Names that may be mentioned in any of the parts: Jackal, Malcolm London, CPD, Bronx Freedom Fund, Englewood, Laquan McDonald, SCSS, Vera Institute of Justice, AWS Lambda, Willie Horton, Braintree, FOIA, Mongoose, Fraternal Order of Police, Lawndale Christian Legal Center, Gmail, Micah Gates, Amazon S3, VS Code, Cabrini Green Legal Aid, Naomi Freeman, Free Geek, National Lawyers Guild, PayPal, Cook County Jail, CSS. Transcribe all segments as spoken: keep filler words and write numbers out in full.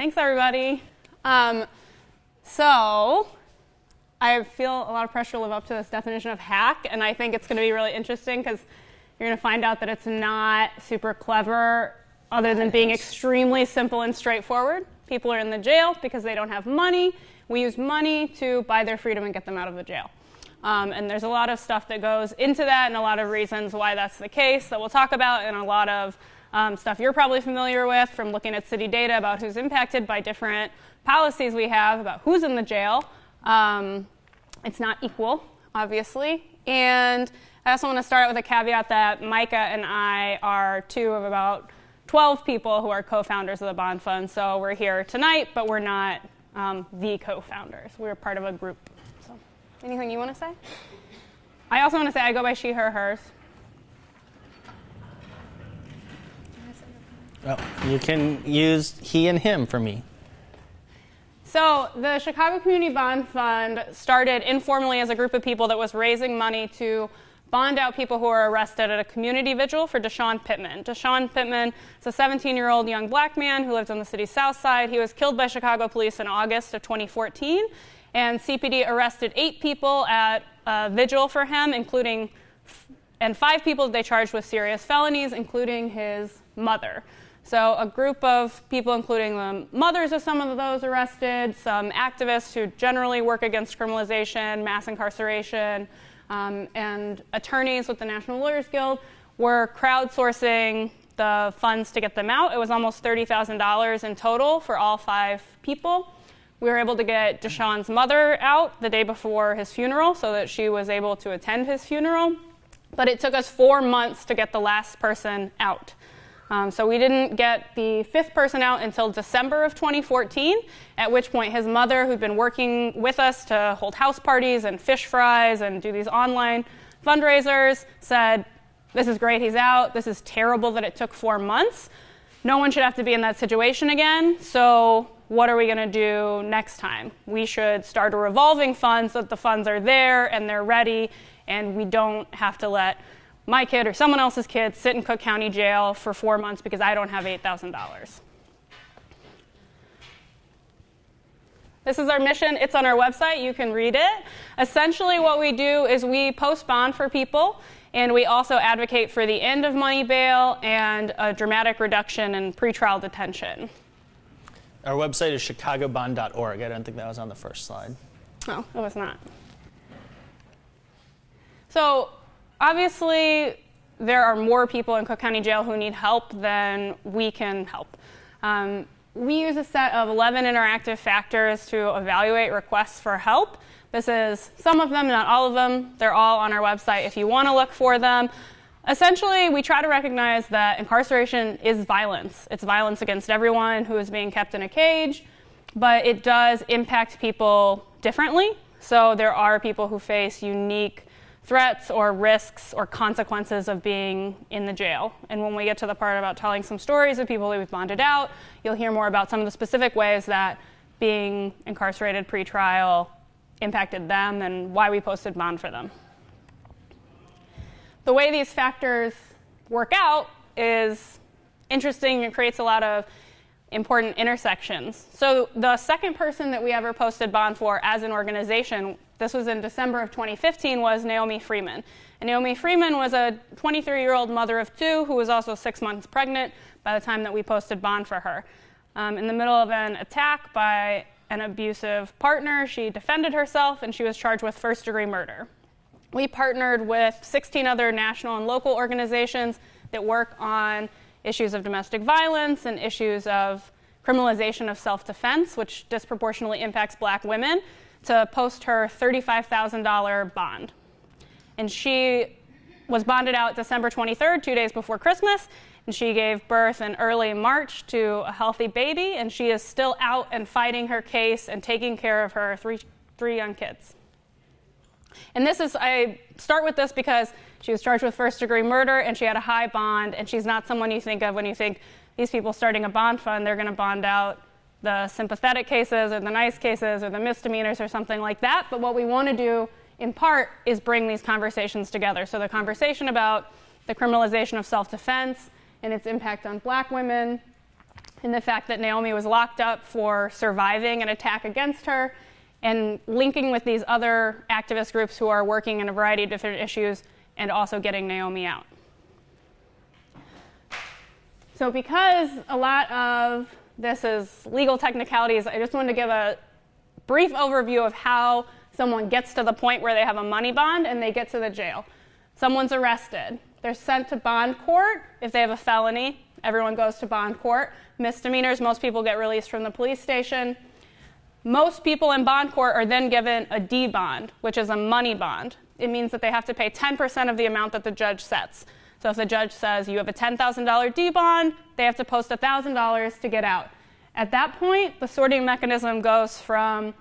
Thanks, everybody. Um, so I feel a lot of pressure to live up to this definition of hack, and I think it's going to be really interesting because you're going to find out that it's not super clever other than being extremely simple and straightforward. People are in the jail because they don't have money. We use money to buy their freedom and get them out of the jail. Um, and there's a lot of stuff that goes into that and a lot of reasons why that's the case that we'll talk about, and a lot of um, stuff you're probably familiar with from looking at city data about who's impacted by different policies we have about who's in the jail. Um, it's not equal, obviously. And I also want to start out with a caveat that Micah and I are two of about twelve people who are co-founders of the Bond Fund. So we're here tonight, but we're not um, the co-founders. We're part of a group. So anything you want to say? I also want to say I go by she, her, hers. Well, you can use he and him for me. So the Chicago Community Bond Fund started informally as a group of people that was raising money to bond out people who were arrested at a community vigil for Deshaun Pittman. Deshaun Pittman is a seventeen-year-old young black man who lives on the city's south side. He was killed by Chicago police in August of twenty fourteen, and C P D arrested eight people at a vigil for him, including f and five people they charged with serious felonies, including his mother. So a group of people, including the mothers of some of those arrested, some activists who generally work against criminalization, mass incarceration, um, and attorneys with the National Lawyers Guild, were crowdsourcing the funds to get them out. It was almost thirty thousand dollars in total for all five people. We were able to get Deshaun's mother out the day before his funeral so that she was able to attend his funeral. But it took us four months to get the last person out. Um, so we didn't get the fifth person out until December of twenty fourteen, at which point his mother, who'd been working with us to hold house parties and fish fries and do these online fundraisers, said, "This is great, he's out. This is terrible that it took four months. No one should have to be in that situation again. So what are we going to do next time? We should start a revolving fund so that the funds are there and they're ready and we don't have to let my kid or someone else's kid sit in Cook County Jail for four months because I don't have eight thousand dollars. This is our mission. It's on our website. You can read it. Essentially, what we do is we post bond for people, and we also advocate for the end of money bail and a dramatic reduction in pretrial detention. Our website is chicago bond dot org. I don't think that was on the first slide. No, it was not. So obviously, there are more people in Cook County Jail who need help than we can help. Um, we use a set of eleven interactive factors to evaluate requests for help. This is some of them, not all of them. They're all on our website if you want to look for them. Essentially, we try to recognize that incarceration is violence. It's violence against everyone who is being kept in a cage, but it does impact people differently. So there are people who face unique threats or risks or consequences of being in the jail. And when we get to the part about telling some stories of people that we've bonded out, you'll hear more about some of the specific ways that being incarcerated pretrial impacted them and why we posted bond for them. The way these factors work out is interesting. It creates a lot of important intersections. So the second person that we ever posted bond for as an organization, this was in December of twenty fifteen, was Naomi Freeman. And Naomi Freeman was a twenty-three-year-old mother of two who was also six months pregnant by the time that we posted bond for her. Um, in the middle of an attack by an abusive partner, she defended herself, and she was charged with first-degree murder. We partnered with sixteen other national and local organizations that work on issues of domestic violence and issues of criminalization of self-defense, which disproportionately impacts black women, to post her thirty-five thousand dollar bond. And she was bonded out December twenty-third, two days before Christmas, and she gave birth in early March to a healthy baby, and she is still out and fighting her case and taking care of her three, three young kids. And this is, I start with this because she was charged with first-degree murder, and she had a high bond, and she's not someone you think of when you think these people starting a bond fund, they're going to bond out the sympathetic cases or the nice cases or the misdemeanors or something like that. But what we want to do in part is bring these conversations together. So the conversation about the criminalization of self-defense and its impact on black women, and the fact that Naomi was locked up for surviving an attack against her, and linking with these other activist groups who are working in a variety of different issues, and also getting Naomi out. So because a lot of this is legal technicalities, I just wanted to give a brief overview of how someone gets to the point where they have a money bond and they get to the jail. Someone's arrested. They're sent to bond court. If they have a felony, everyone goes to bond court. Misdemeanors, most people get released from the police station. Most people in bond court are then given a D bond, which is a money bond. It means that they have to pay ten percent of the amount that the judge sets. So if the judge says you have a ten thousand dollar D bond, they have to post one thousand dollars to get out. At that point, the sorting mechanism goes from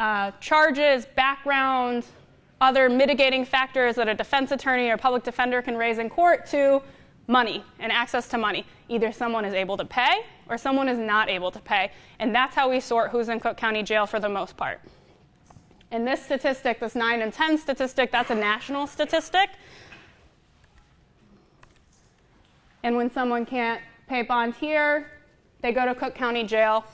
uh, charges, background, other mitigating factors that a defense attorney or public defender can raise in court to money and access to money. Either someone is able to pay or someone is not able to pay. And that's how we sort who's in Cook County Jail for the most part. And this statistic, this nine and ten statistic, that's a national statistic. And when someone can't pay bond here, they go to Cook County Jail,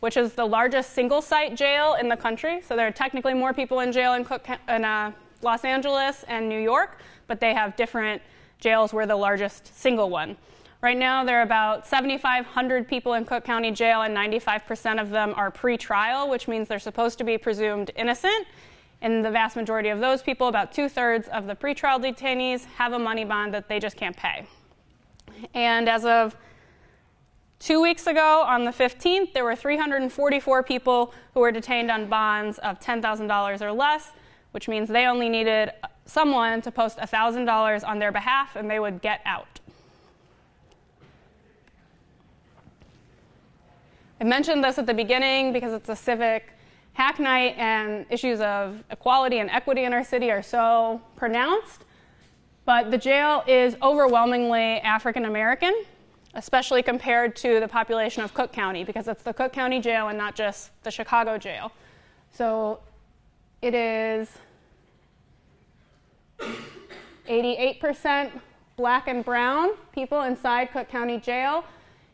which is the largest single-site jail in the country. So there are technically more people in jail in, Cook, in uh, Los Angeles and New York, but they have different jails where the largest single one. Right now, there are about seventy-five hundred people in Cook County Jail, and ninety-five percent of them are pre-trial, which means they're supposed to be presumed innocent. And the vast majority of those people, about two-thirds of the pre-trial detainees, have a money bond that they just can't pay. And as of two weeks ago, on the fifteenth, there were three hundred forty-four people who were detained on bonds of ten thousand dollars or less, which means they only needed someone to post one thousand dollars on their behalf, and they would get out. I mentioned this at the beginning because it's a civic hack night, and issues of equality and equity in our city are so pronounced. But the jail is overwhelmingly African American, especially compared to the population of Cook County, because it's the Cook County Jail and not just the Chicago Jail. So it is eighty-eight percent black and brown people inside Cook County Jail,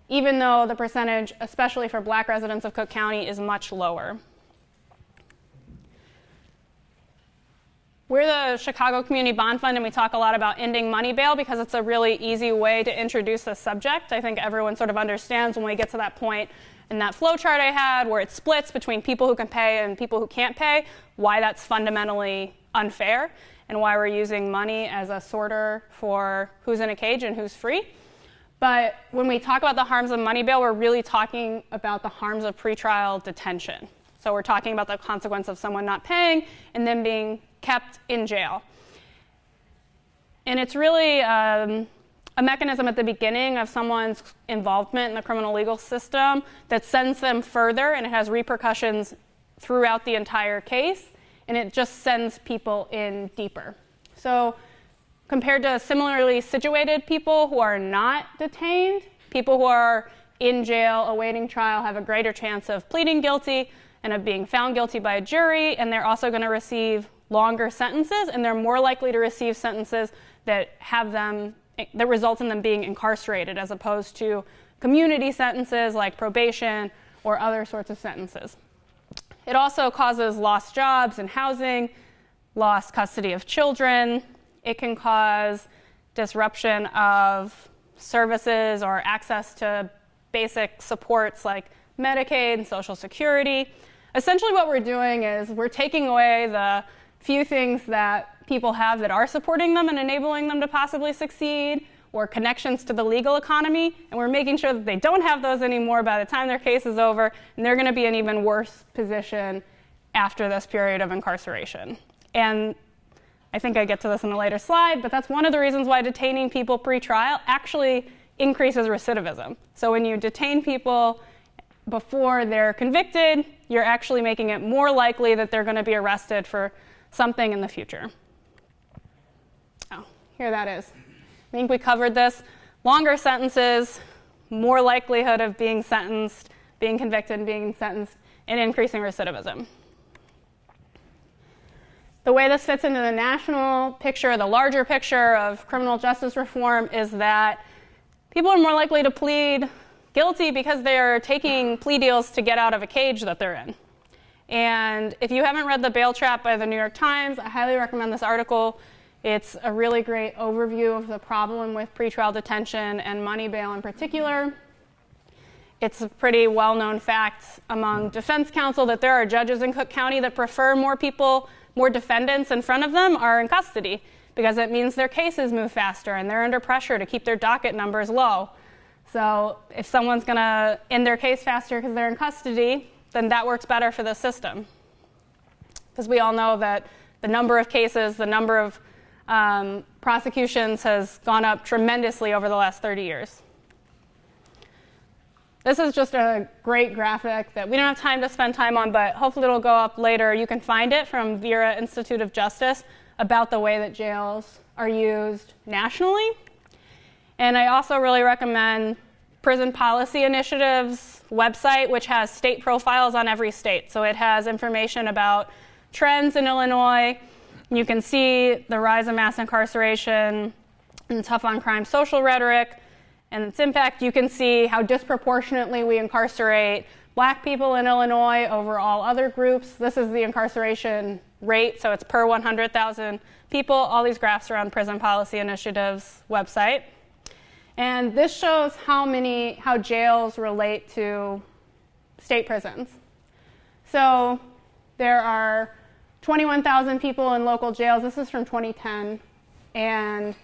even though the percentage, especially for black residents of Cook County, is much lower. We're the Chicago Community Bond Fund, and we talk a lot about ending money bail because it's a really easy way to introduce this subject. I think everyone sort of understands when we get to that point in that flow chart I had where it splits between people who can pay and people who can't pay, why that's fundamentally unfair and why we're using money as a sorter for who's in a cage and who's free. But when we talk about the harms of money bail, we're really talking about the harms of pretrial detention. So we're talking about the consequence of someone not paying and then being kept in jail. And it's really um, a mechanism at the beginning of someone's involvement in the criminal legal system that sends them further, and it has repercussions throughout the entire case, and it just sends people in deeper. So compared to similarly situated people who are not detained, people who are in jail awaiting trial have a greater chance of pleading guilty and of being found guilty by a jury, and they're also going to receive longer sentences, and they're more likely to receive sentences that have them, that result in them being incarcerated, as opposed to community sentences like probation or other sorts of sentences. It also causes lost jobs and housing, lost custody of children. It can cause disruption of services or access to basic supports like Medicaid and Social Security. Essentially what we're doing is we're taking away the few things that people have that are supporting them and enabling them to possibly succeed, or connections to the legal economy, and we're making sure that they don't have those anymore by the time their case is over, and they're going to be in an even worse position after this period of incarceration. And I think I get to this in a later slide, but that's one of the reasons why detaining people pre-trial actually increases recidivism. So when you detain people before they're convicted, you're actually making it more likely that they're going to be arrested for something in the future. Oh, here that is. I think we covered this. Longer sentences, more likelihood of being sentenced, being convicted and being sentenced, and increasing recidivism. The way this fits into the national picture, the larger picture of criminal justice reform, is that people are more likely to plead guilty because they're taking plea deals to get out of a cage that they're in. And if you haven't read The Bail Trap by the New York Times, I highly recommend this article. It's a really great overview of the problem with pretrial detention and money bail in particular. It's a pretty well-known fact among defense counsel that there are judges in Cook County that prefer more people, more defendants in front of them are in custody, because it means their cases move faster and they're under pressure to keep their docket numbers low. So if someone's going to end their case faster because they're in custody, then that works better for the system. Because we all know that the number of cases, the number of um, prosecutions has gone up tremendously over the last thirty years. This is just a great graphic that we don't have time to spend time on, but hopefully it'll go up later. You can find it from Vera Institute of Justice about the way that jails are used nationally. And I also really recommend Prison Policy Initiative's website, which has state profiles on every state. So it has information about trends in Illinois. You can see the rise of mass incarceration and tough on crime social rhetoric and its impact. You can see how disproportionately we incarcerate Black people in Illinois over all other groups. This is the incarceration rate, so it's per one hundred thousand people. All these graphs are on Prison Policy Initiative's website. And this shows how many, how jails relate to state prisons. So there are twenty-one thousand people in local jails. This is from twenty ten. And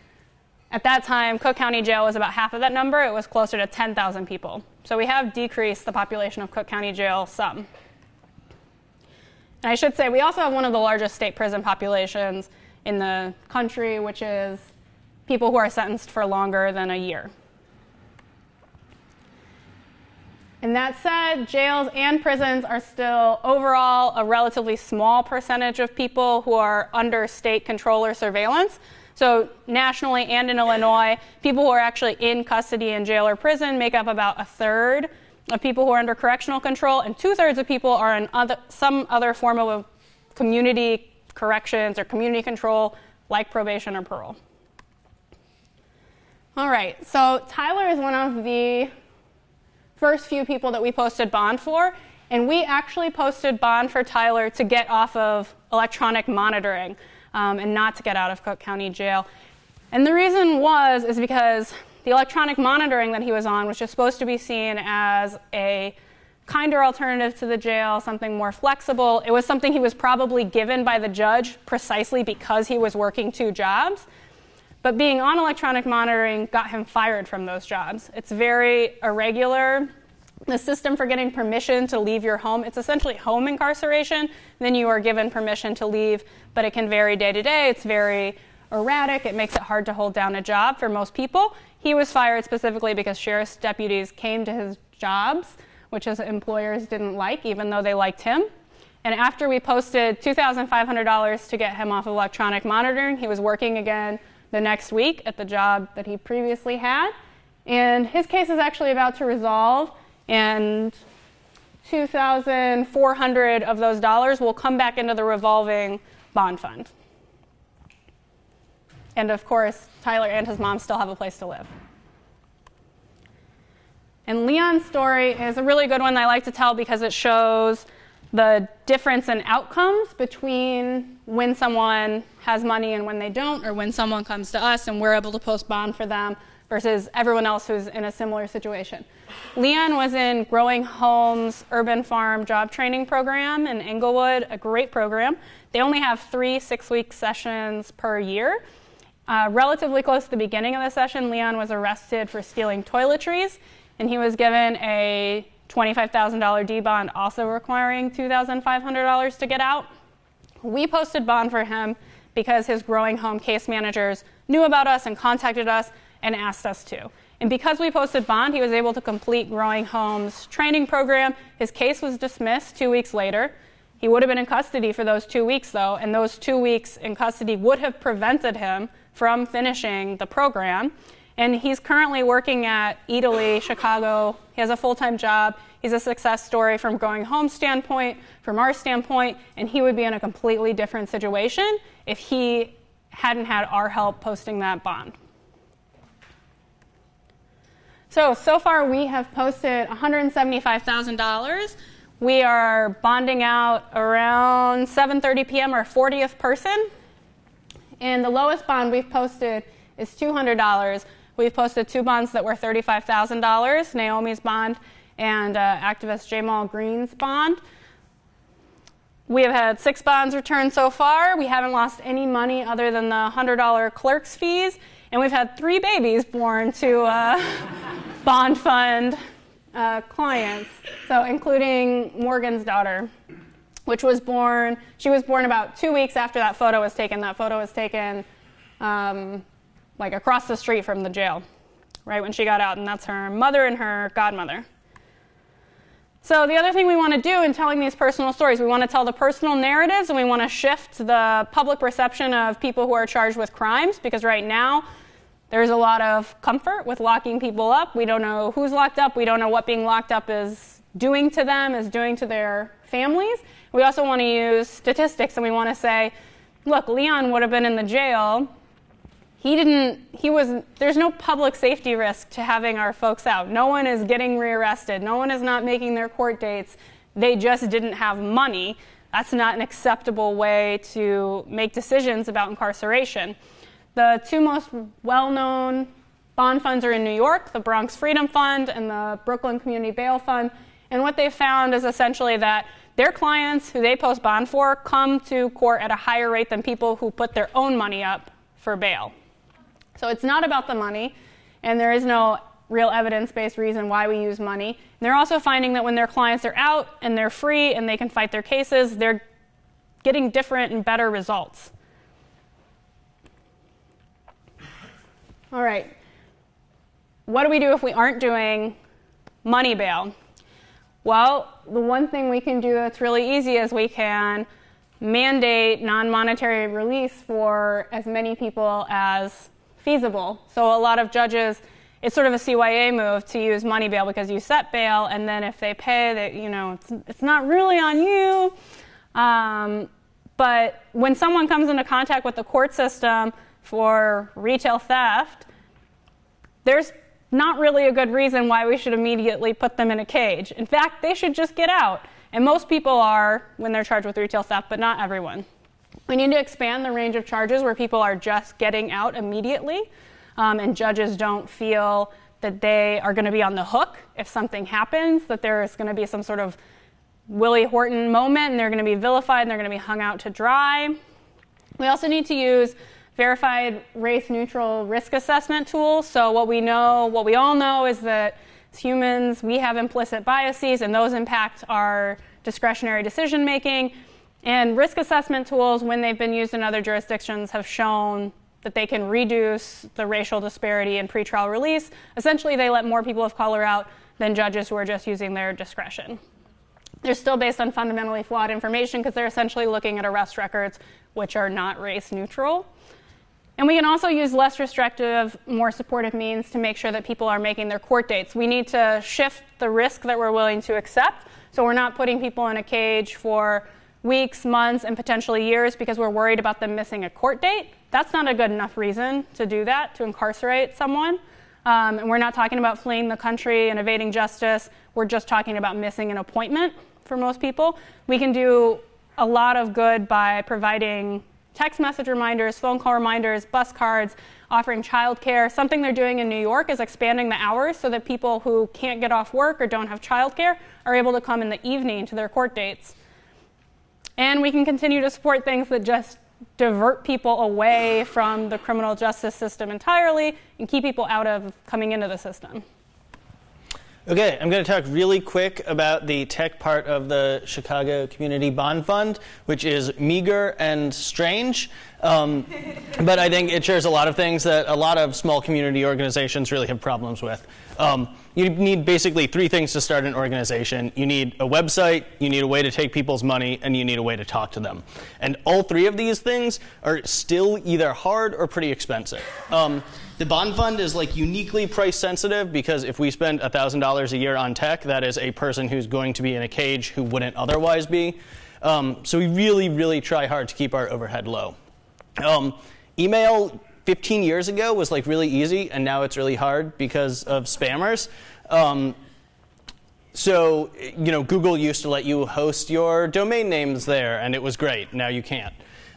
at that time, Cook County Jail was about half of that number. It was closer to ten thousand people. So we have decreased the population of Cook County Jail some. And I should say, we also have one of the largest state prison populations in the country, which is people who are sentenced for longer than a year. And that said, jails and prisons are still overall a relatively small percentage of people who are under state control or surveillance. So nationally and in Illinois, people who are actually in custody in jail or prison make up about a third of people who are under correctional control, and two-thirds of people are in other, some other form of community corrections or community control, like probation or parole. All right, so Tyler is one of the first few people that we posted bond for, and we actually posted bond for Tyler to get off of electronic monitoring. Um, and not to get out of Cook County Jail. And the reason was is because the electronic monitoring that he was on was just supposed to be seen as a kinder alternative to the jail, something more flexible. It was something he was probably given by the judge precisely because he was working two jobs. But being on electronic monitoring got him fired from those jobs. It's very irregular. The system for getting permission to leave your home, it's essentially home incarceration. Then you are given permission to leave, but it can vary day to day. It's very erratic. It makes it hard to hold down a job for most people. He was fired specifically because sheriff's deputies came to his jobs, which his employers didn't like, even though they liked him. And after we posted two thousand five hundred dollars to get him off of electronic monitoring, he was working again the next week at the job that he previously had. And his case is actually about to resolve. And two thousand four hundred of those dollars will come back into the revolving bond fund. And of course, Tyler and his mom still have a place to live. And Leon's story is a really good one that I like to tell because it shows the difference in outcomes between when someone has money and when they don't, or when someone comes to us and we're able to post bond for them versus everyone else who's in a similar situation. Leon was in Growing Homes Urban Farm Job Training Program in Englewood, a great program. They only have three six-week sessions per year. Uh, relatively close to the beginning of the session, Leon was arrested for stealing toiletries, and he was given a twenty-five thousand dollar D-bond, also requiring two thousand five hundred dollars to get out. We posted bond for him because his Growing Home case managers knew about us and contacted us and asked us to. And because we posted bond, he was able to complete Growing Homes training program. His case was dismissed two weeks later. He would have been in custody for those two weeks, though, and those two weeks in custody would have prevented him from finishing the program. And he's currently working at Eataly, Chicago. He has a full-time job. He's a success story from Growing Homes standpoint, from our standpoint, and he would be in a completely different situation if he hadn't had our help posting that bond. So, so far we have posted one hundred seventy-five thousand dollars. We are bonding out around seven thirty p m our fortieth person. And the lowest bond we've posted is two hundred dollars. We've posted two bonds that were thirty-five thousand dollars, Naomi's bond and uh, activist Jamal Green's bond. We have had six bonds returned so far. We haven't lost any money other than the one hundred dollar clerk's fees. And we've had three babies born to uh, bond fund uh, clients, so including Morgan's daughter, which was born, she was born about two weeks after that photo was taken. That photo was taken um, like across the street from the jail, right when she got out, and that's her mother and her godmother. So the other thing we want to do in telling these personal stories, we want to tell the personal narratives, and we want to shift the public perception of people who are charged with crimes, because right now there's a lot of comfort with locking people up. We don't know who's locked up. We don't know what being locked up is doing to them, is doing to their families. We also want to use statistics, and we want to say, look, Leon would have been in the jail. He didn't, he was, there's no public safety risk to having our folks out. No one is getting rearrested. No one is not making their court dates. They just didn't have money. That's not an acceptable way to make decisions about incarceration. The two most well-known bond funds are in New York, the Bronx Freedom Fund and the Brooklyn Community Bail Fund. And what they found is essentially that their clients who they post bond for come to court at a higher rate than people who put their own money up for bail. So it's not about the money, and there is no real evidence-based reason why we use money. And they're also finding that when their clients are out and they're free and they can fight their cases, they're getting different and better results. All right. What do we do if we aren't doing money bail? Well, the one thing we can do that's really easy is we can mandate non-monetary release for as many people as feasible. So a lot of judges, it's sort of a C Y A move to use money bail, because you set bail, and then if they pay, that, you know, it's, it's not really on you. Um, but when someone comes into contact with the court system for retail theft, there's not really a good reason why we should immediately put them in a cage. In fact, they should just get out. And most people are when they're charged with retail theft, but not everyone. We need to expand the range of charges where people are just getting out immediately, um, and judges don't feel that they are going to be on the hook if something happens, that there's going to be some sort of Willie Horton moment, and they're going to be vilified, and they're going to be hung out to dry. We also need to use verified race-neutral risk assessment tools. So what we know, what we all know is that as humans, we have implicit biases, and those impact our discretionary decision-making. And risk assessment tools, when they've been used in other jurisdictions, have shown that they can reduce the racial disparity in pretrial release. Essentially, they let more people of color out than judges who are just using their discretion. They're still based on fundamentally flawed information, because they're essentially looking at arrest records which are not race neutral. And we can also use less restrictive, more supportive means to make sure that people are making their court dates. We need to shift the risk that we're willing to accept, so we're not putting people in a cage for weeks, months, and potentially years because we're worried about them missing a court date. That's not a good enough reason to do that, to incarcerate someone. Um, and we're not talking about fleeing the country and evading justice. We're just talking about missing an appointment for most people. We can do a lot of good by providing text message reminders, phone call reminders, bus cards, offering childcare. Something they're doing in New York is expanding the hours so that people who can't get off work or don't have childcare are able to come in the evening to their court dates. And we can continue to support things that just divert people away from the criminal justice system entirely and keep people out of coming into the system. Okay, I'm going to talk really quick about the tech part of the Chicago Community Bond Fund, which is meager and strange. Um, but I think it shares a lot of things that a lot of small community organizations really have problems with. Um, you need basically three things to start an organization. You need a website, you need a way to take people's money, and you need a way to talk to them. And all three of these things are still either hard or pretty expensive. Um, the bond fund is like uniquely price sensitive, because if we spend one thousand dollars a year on tech, that is a person who's going to be in a cage who wouldn't otherwise be. Um, so we really, really try hard to keep our overhead low. Um, email fifteen years ago was like really easy, and now it's really hard because of spammers. Um, so you know, Google used to let you host your domain names there, and it was great. Now you can't.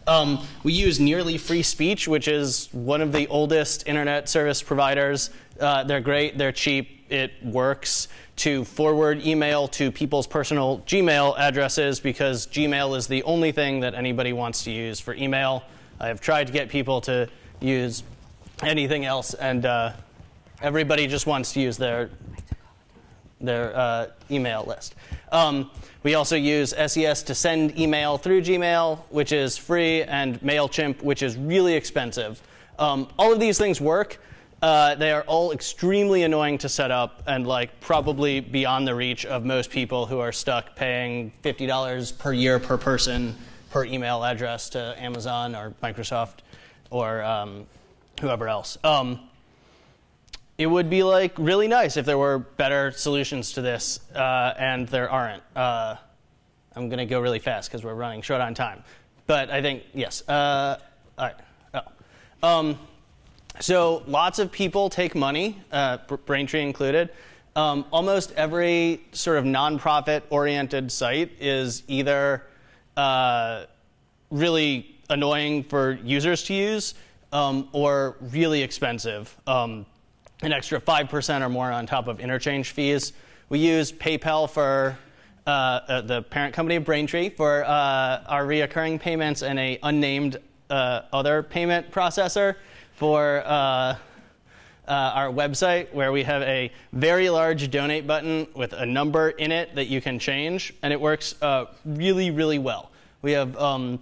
Um, we use Nearly Free Speech, which is one of the oldest internet service providers. Uh, they're great. They're cheap. It works to forward email to people's personal Gmail addresses because Gmail is the only thing that anybody wants to use for email. I have tried to get people to use anything else, and uh, everybody just wants to use their their uh, email list. Um, we also use S E S to send email through Gmail, which is free, and MailChimp, which is really expensive. Um, all of these things work. Uh, they are all extremely annoying to set up and like probably beyond the reach of most people who are stuck paying fifty dollars per year per person per email address to Amazon or Microsoft or um, whoever else. Um, It would be like really nice if there were better solutions to this, uh, and there aren't. Uh, I'm going to go really fast because we're running short on time. But I think, yes. Uh, all right. Oh. Um, so lots of people take money, uh, Braintree included. Um, almost every sort of nonprofit-oriented site is either uh, really annoying for users to use um, or really expensive. Um, an extra five percent or more on top of interchange fees. We use PayPal for uh, uh, the parent company of Braintree for uh, our reoccurring payments and a unnamed uh, other payment processor for uh, uh, our website, where we have a very large donate button with a number in it that you can change, and it works uh, really, really well. We have, um,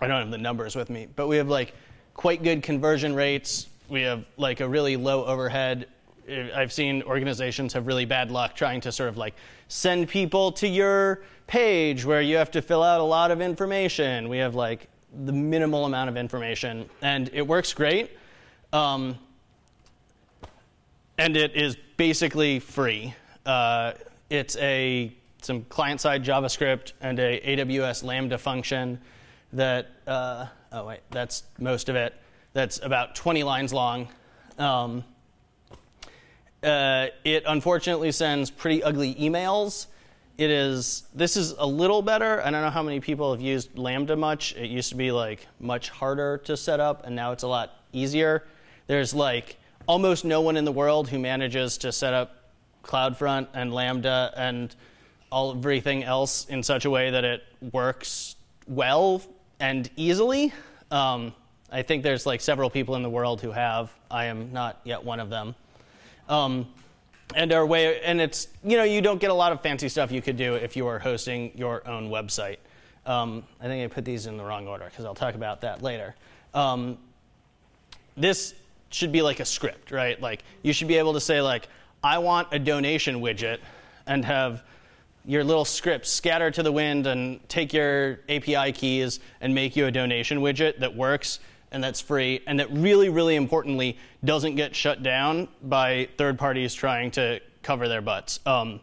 I don't have the numbers with me, but we have like quite good conversion rates. We have like a really low overhead. I've seen organizations have really bad luck trying to sort of like send people to your page where you have to fill out a lot of information. We have like the minimal amount of information, and it works great. Um, and it is basically free. Uh, it's a some client-side JavaScript and a A W S Lambda function that uh, oh wait, that's most of it. That's about twenty lines long. Um, uh, it unfortunately sends pretty ugly emails. It is, this is a little better. I don't know how many people have used Lambda much. It used to be like much harder to set up, and now it's a lot easier. There's like almost no one in the world who manages to set up CloudFront and Lambda and all everything else in such a way that it works well and easily. Um, I think there's like several people in the world who have. I am not yet one of them. Um, and our way, and it's, you know, you don't get a lot of fancy stuff you could do if you were hosting your own website. Um, I think I put these in the wrong order because I'll talk about that later. Um, this should be like a script, right? Like you should be able to say like, I want a donation widget, and have your little scripts scatter to the wind and take your A P I keys and make you a donation widget that works, and that's free, and that really, really importantly doesn't get shut down by third parties trying to cover their butts. Um,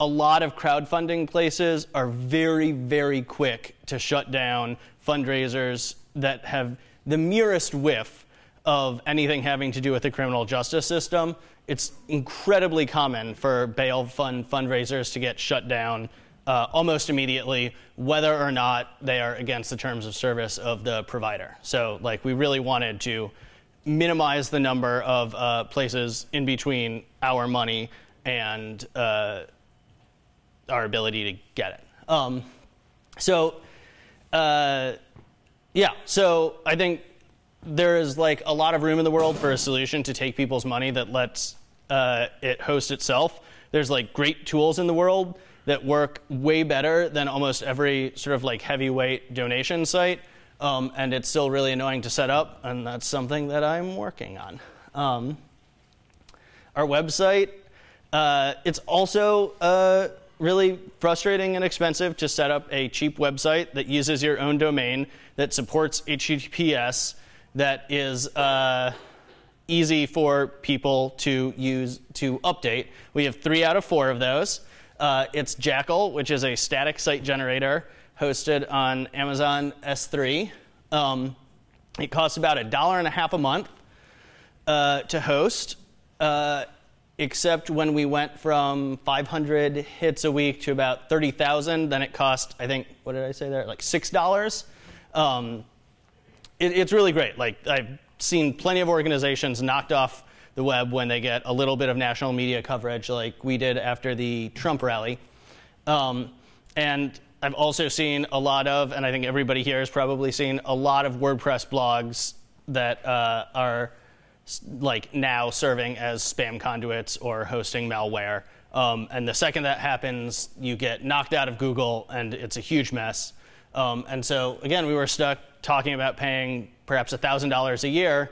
a lot of crowdfunding places are very, very quick to shut down fundraisers that have the merest whiff of anything having to do with the criminal justice system. It's incredibly common for bail fund fundraisers to get shut down uh, almost immediately, whether or not they are against the terms of service of the provider. So like, we really wanted to minimize the number of uh, places in between our money and uh, our ability to get it. Um, so uh, yeah, so I think there is like a lot of room in the world for a solution to take people's money that lets uh, it host itself. There's like great tools in the world that work way better than almost every sort of like heavyweight donation site, um, and it's still really annoying to set up, and that's something that I'm working on. Um, our website, uh, it's also uh, really frustrating and expensive to set up a cheap website that uses your own domain, that supports H T T P S, that is uh, easy for people to use to update. We have three out of four of those. Uh, it's Jackal, which is a static site generator hosted on Amazon S three. Um, it costs about a dollar and a half a month. uh, to host, uh, except when we went from five hundred hits a week to about thirty thousand, then it cost, I think, what did I say there, like six dollars. Um, it, it's really great. Like, I've seen plenty of organizations knocked off the web when they get a little bit of national media coverage, like we did after the Trump rally. Um, and I've also seen a lot of, and I think everybody here has probably seen, a lot of WordPress blogs that uh, are like now serving as spam conduits or hosting malware. Um, and the second that happens, you get knocked out of Google, and it's a huge mess. Um, and so, again, we were stuck talking about paying perhaps one thousand dollars a year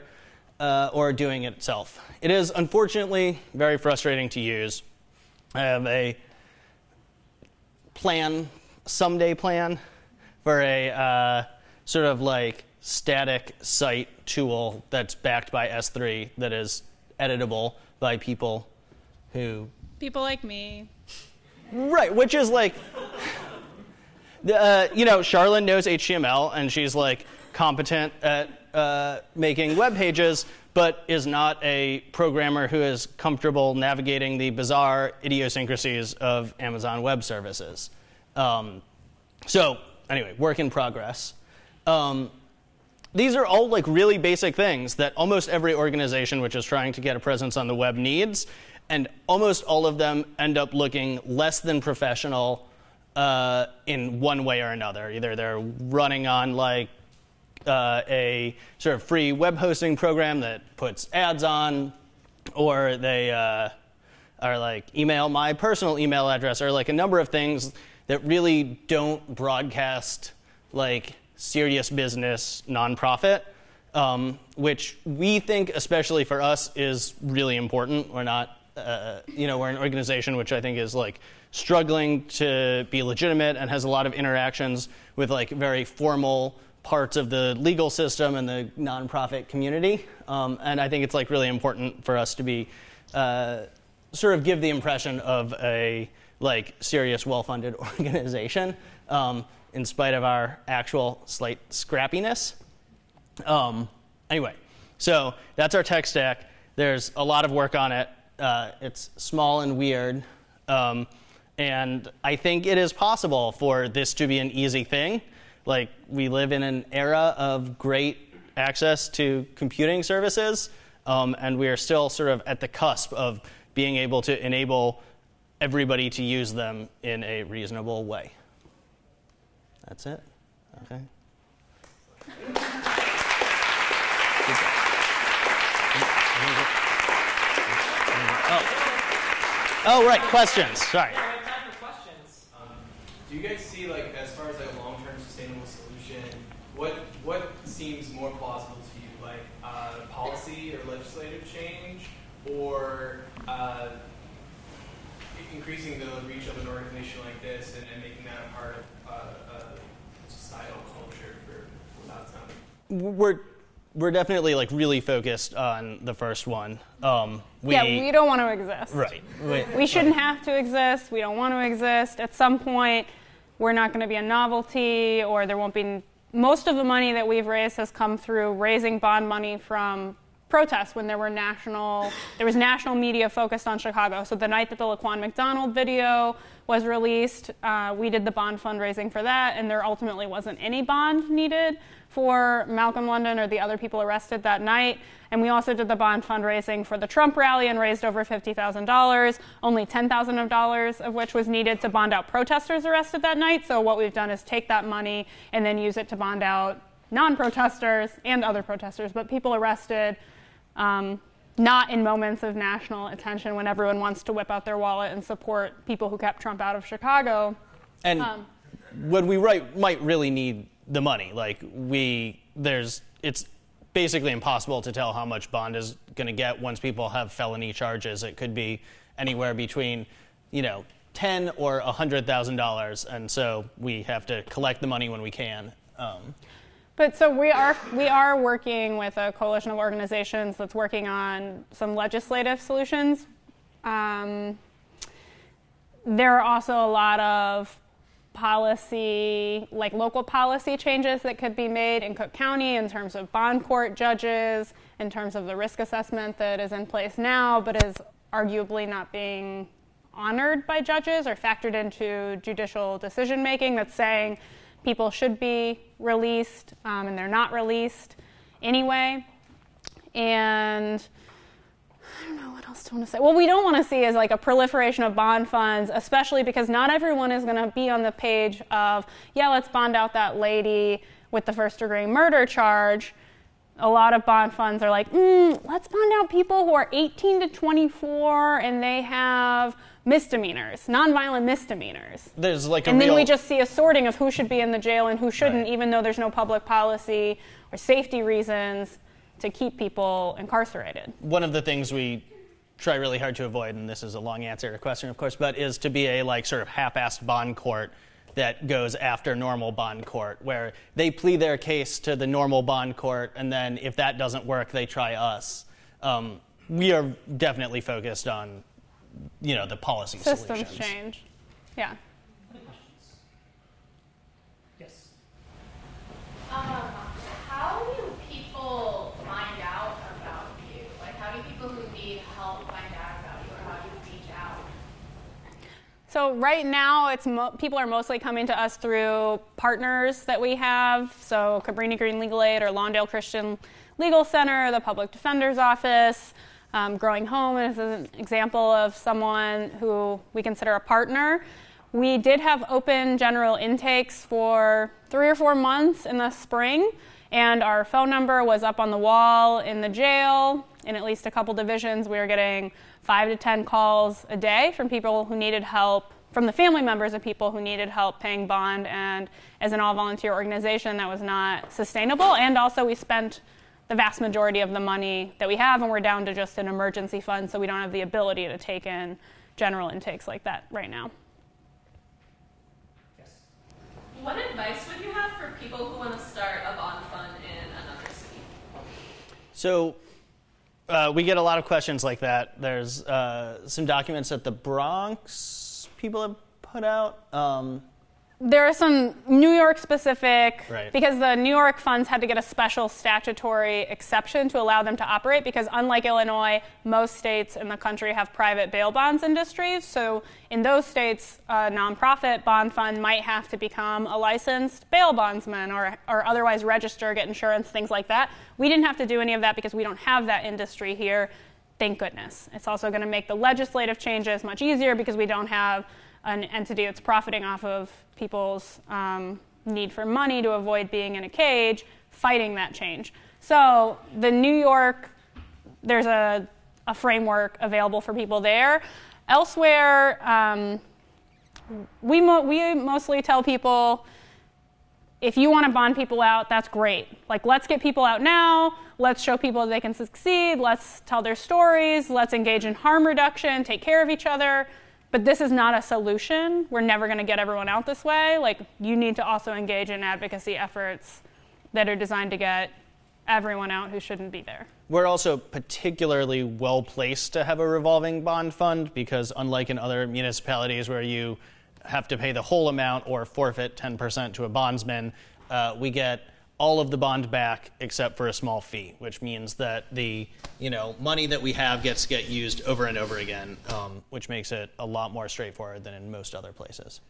uh, or doing it itself. It is, unfortunately, very frustrating to use. I have a plan, someday plan, for a uh, sort of like static site tool that's backed by S three that is editable by people who... People like me. Right, which is like... Uh, you know, Charlyn knows H T M L, and she's like competent at uh, making web pages, but is not a programmer who is comfortable navigating the bizarre idiosyncrasies of Amazon Web Services. Um, so anyway, work in progress. Um, these are all like really basic things that almost every organization which is trying to get a presence on the web needs, and almost all of them end up looking less than professional Uh, in one way or another. Either they're running on like uh, a sort of free web hosting program that puts ads on, or they uh, are like email my personal email address, or like a number of things that really don't broadcast like serious business nonprofit, um, which we think, especially for us, is really important. We're not, uh, you know, we're an organization which I think is like struggling to be legitimate and has a lot of interactions with like very formal parts of the legal system and the nonprofit community. Um, and I think it's like really important for us to be uh, sort of give the impression of a like serious, well-funded organization, um, in spite of our actual slight scrappiness. Um, anyway, so that's our tech stack. There's a lot of work on it. Uh, it's small and weird. Um, And I think it is possible for this to be an easy thing. Like, we live in an era of great access to computing services, um, and we are still sort of at the cusp of being able to enable everybody to use them in a reasonable way. That's it. Okay. Oh. Oh, right. Questions. Sorry. Do you guys see, like, as far as like a long-term sustainable solution, what what seems more plausible to you, like uh, policy or legislative change, or uh, increasing the reach of an organization like this and, and making that a part of uh, a societal culture for without sounding? We're we're definitely like really focused on the first one. Um, we, yeah, we don't want to exist. Right. We, we shouldn't have to exist. We don't want to exist. At some point, we're not going to be a novelty, or there won't be. Most of the money that we've raised has come through raising bond money from protests when there were national, there was national media focused on Chicago. So the night that the Laquan McDonald video was released, uh, we did the bond fundraising for that, and there ultimately wasn't any bond needed for Malcolm London or the other people arrested that night. And we also did the bond fundraising for the Trump rally and raised over fifty thousand dollars, only ten thousand dollars of which was needed to bond out protesters arrested that night. So what we've done is take that money and then use it to bond out non-protesters and other protesters, but people arrested um, not in moments of national attention when everyone wants to whip out their wallet and support people who kept Trump out of Chicago. And um, when we write, might really need the money. Like, we, there's, it's basically impossible to tell how much bond is going to get once people have felony charges. It could be anywhere between, you know, ten or a hundred thousand dollars, and so we have to collect the money when we can. Um, but so we are we are working with a coalition of organizations that's working on some legislative solutions. Um, there are also a lot of policy, like local policy changes that could be made in Cook County in terms of bond court judges, in terms of the risk assessment that is in place now but is arguably not being honored by judges or factored into judicial decision making, that's saying people should be released um, and they're not released anyway. And I don't know, what else do I want to say? What we don't want to see is like a proliferation of bond funds, especially because not everyone is going to be on the page of, yeah, let's bond out that lady with the first degree murder charge. A lot of bond funds are like, mm, let's bond out people who are eighteen to twenty-four and they have misdemeanors, nonviolent misdemeanors. There's like a and real... then we just see a sorting of who should be in the jail and who shouldn't, right. even though there's no public policy or safety reasons to keep people incarcerated. One of the things we try really hard to avoid, and this is a long answer to a question, of course, but is to be a like sort of half-assed bond court that goes after normal bond court, where they plead their case to the normal bond court, and then if that doesn't work, they try us. Um, we are definitely focused on, you know, the policy Systems solutions. Systems change, yeah. Any questions? Yes. Um, how do people find out about you? Like, how do people who need help find out about you, or how do you reach out? So right now, it's mo people are mostly coming to us through partners that we have, so Cabrini Green Legal Aid or Lawndale Christian Legal Center, the Public Defender's Office, um, Growing Homes is an example of someone who we consider a partner. We did have open general intakes for three or four months in the spring, and our phone number was up on the wall in the jail. In at least a couple divisions, we were getting five to ten calls a day from people who needed help, from the family members of people who needed help paying bond. And as an all-volunteer organization, that was not sustainable. And also, we spent the vast majority of the money that we have, and we're down to just an emergency fund, so we don't have the ability to take in general intakes like that right now. Yes. What advice would you have for people who want to start a bond fund in another city? So. Uh, we get a lot of questions like that. There's uh, some documents that the Bronx people have put out. Um, there are some New York specific, right. because the New York funds had to get a special statutory exception to allow them to operate, because unlike Illinois, most states in the country have private bail bonds industries. So in those states, a nonprofit bond fund might have to become a licensed bail bondsman or, or otherwise register, get insurance, things like that. We didn't have to do any of that because we don't have that industry here, thank goodness. It's also going to make the legislative changes much easier because we don't have an entity that's profiting off of people's um, need for money to avoid being in a cage fighting that change. So the New York, there's a, a framework available for people there. Elsewhere, um, we, mo we mostly tell people, if you want to bond people out, that's great. Like, let's get people out now. Let's show people they can succeed. Let's tell their stories. Let's engage in harm reduction, take care of each other. But this is not a solution. We're never going to get everyone out this way. Like, you need to also engage in advocacy efforts that are designed to get everyone out who shouldn't be there. We're also particularly well placed to have a revolving bond fund because unlike in other municipalities where you have to pay the whole amount or forfeit ten percent to a bondsman, uh, we get all of the bond back except for a small fee, which means that the you know money that we have gets get used over and over again, um, which makes it a lot more straightforward than in most other places.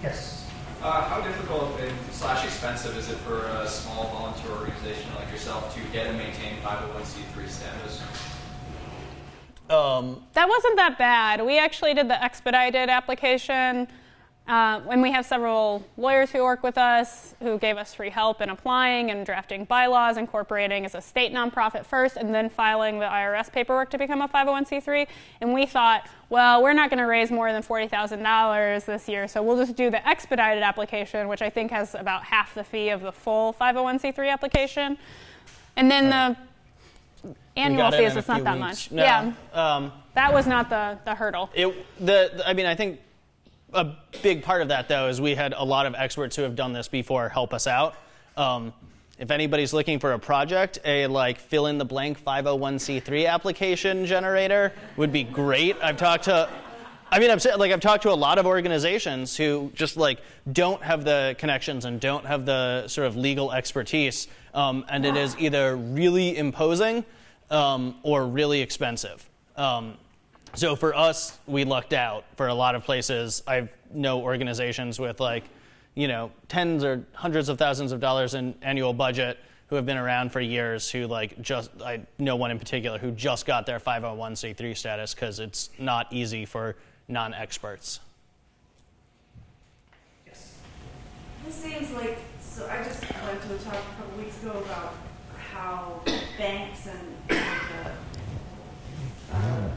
Yes. Uh, how difficult slash expensive is it for a small volunteer organization like yourself to get and maintain five oh one c three status? Um, that wasn't that bad. We actually did the expedited application, uh, and we have several lawyers who work with us who gave us free help in applying and drafting bylaws, incorporating as a state nonprofit first, and then filing the I R S paperwork to become a five oh one c three. And we thought, well, we're not going to raise more than forty thousand dollars this year, so we'll just do the expedited application, which I think has about half the fee of the full five oh one c three application. And then right. the annual fees, it's not that much. No, yeah, um, that was not the, the hurdle. It, the, the, I mean, I think a big part of that, though, is we had a lot of experts who have done this before help us out. Um, if anybody's looking for a project, a like fill-in-the-blank five oh one c three application generator would be great. I've talked to I mean, I've said, like, I've talked to a lot of organizations who just like don't have the connections and don't have the sort of legal expertise, um, and it is either really imposing um, or really expensive. Um, so for us, we lucked out. For a lot of places, I know organizations with like, you know, tens or hundreds of thousands of dollars in annual budget who have been around for years, who like just, I know one in particular who just got their five oh one c three status because it's not easy for non-experts. Yes. This seems like, so I just went to a talk a couple weeks ago about how banks and uh, uh,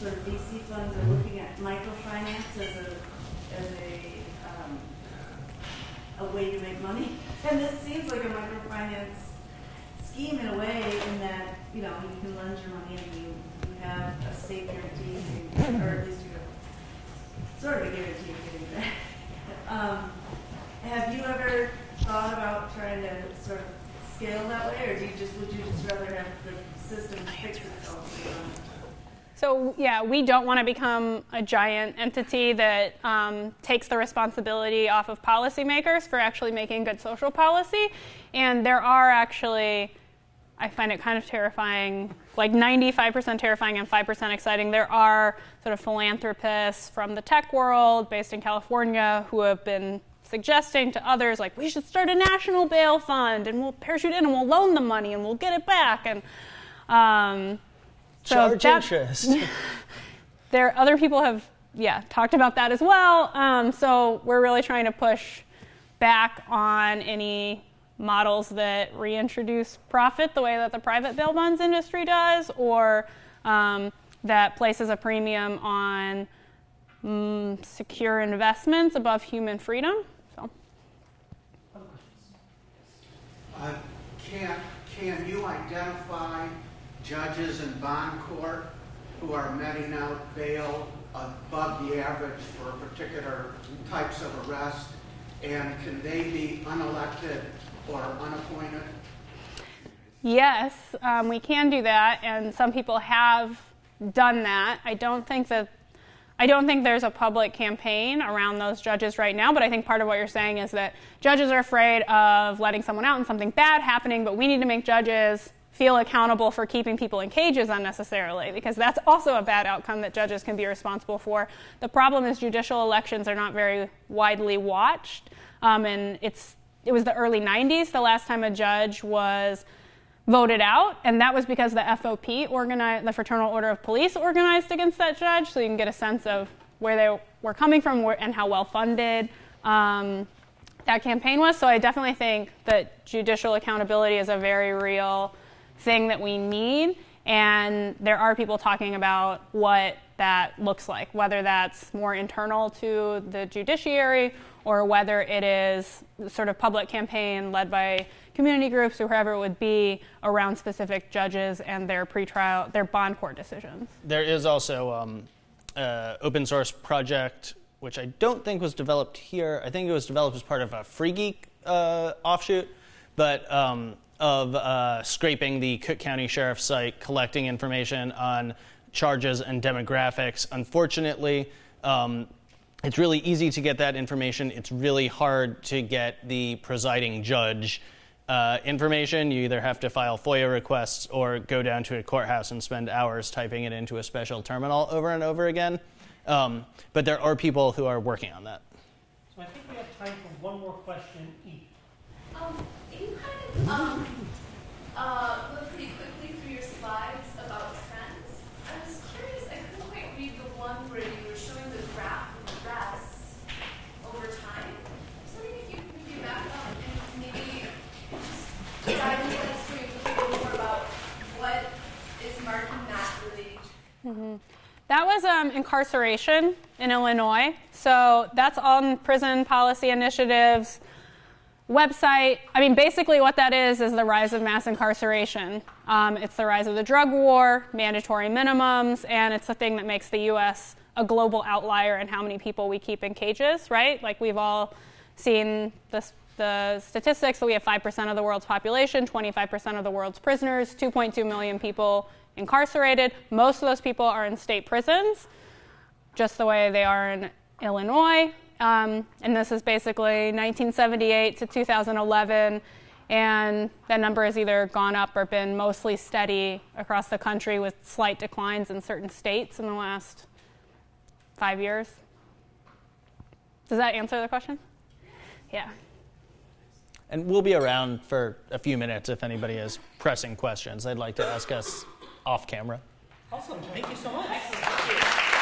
sort of V C funds are looking at microfinance as a, as a, um, a way to make money, and this seems like a microfinance scheme in a way, in that, you know, you can lend your money and you, you have a state guarantee, or at least you have sort of a guarantee of getting back. Um, have you ever thought about trying to sort of scale that way, or do you just would you just rather have the system fix itself? So yeah, we don't want to become a giant entity that um, takes the responsibility off of policymakers for actually making good social policy. And there are actually, I find it kind of terrifying, like ninety-five percent terrifying and five percent exciting. There are sort of philanthropists from the tech world based in California who have been suggesting to others, like, we should start a national bail fund and we'll parachute in and we'll loan the money and we'll get it back. And um, So charge that, interest. There, other people have, yeah, talked about that as well. Um, so we're really trying to push back on any models that reintroduce profit the way that the private bail bonds industry does, or um, that places a premium on mm, secure investments above human freedom. So, uh, can can you identify judges in bond court who are meting out bail above the average for particular types of arrest, and can they be unelected or unappointed? Yes, um, we can do that, and some people have done that. I don't think that I don't think there's a public campaign around those judges right now, but I think part of what you're saying is that judges are afraid of letting someone out and something bad happening, but we need to make judges feel accountable for keeping people in cages unnecessarily, because that's also a bad outcome that judges can be responsible for. The problem is judicial elections are not very widely watched, um, and it's, it was the early nineties the last time a judge was voted out, and that was because the F O P, organized, the Fraternal Order of Police, organized against that judge, so you can get a sense of where they were coming from and how well-funded um, that campaign was. So I definitely think that judicial accountability is a very real thing that we need, and there are people talking about what that looks like, whether that's more internal to the judiciary or whether it is sort of public campaign led by community groups or whoever it would be around specific judges and their pretrial, their bond court decisions. There is also um, an open source project, which I don't think was developed here. I think it was developed as part of a Free Geek uh, offshoot, but um, of uh, scraping the Cook County Sheriff's site, collecting information on charges and demographics. Unfortunately, um, it's really easy to get that information. It's really hard to get the presiding judge uh, information. You either have to file FOIA requests or go down to a courthouse and spend hours typing it into a special terminal over and over again. Um, but there are people who are working on that. So I think we have time for one more question each. Um, you kind of um, uh, look pretty quickly through your slides about trends. I was curious, I couldn't quite read the one where you were showing the graph of the rest over time. So maybe if you could maybe back up and maybe just dive into that story a little more about what is marking that related to. Mm-hmm. That was um, incarceration in Illinois. So that's on prison policy initiatives. Website, I mean, basically what that is is the rise of mass incarceration. Um, it's the rise of the drug war, mandatory minimums, and it's the thing that makes the U S a global outlier in how many people we keep in cages, right? Like, we've all seen this, the statistics that we have five percent of the world's population, twenty-five percent of the world's prisoners, two point two million people incarcerated. Most of those people are in state prisons. just the way they are in Illinois. Um, and this is basically nineteen seventy-eight to two thousand eleven. And that number has either gone up or been mostly steady across the country with slight declines in certain states in the last five years. Does that answer the question? Yeah. And we'll be around for a few minutes if anybody has pressing questions they'd like to ask us off camera. Awesome. Thank you so much.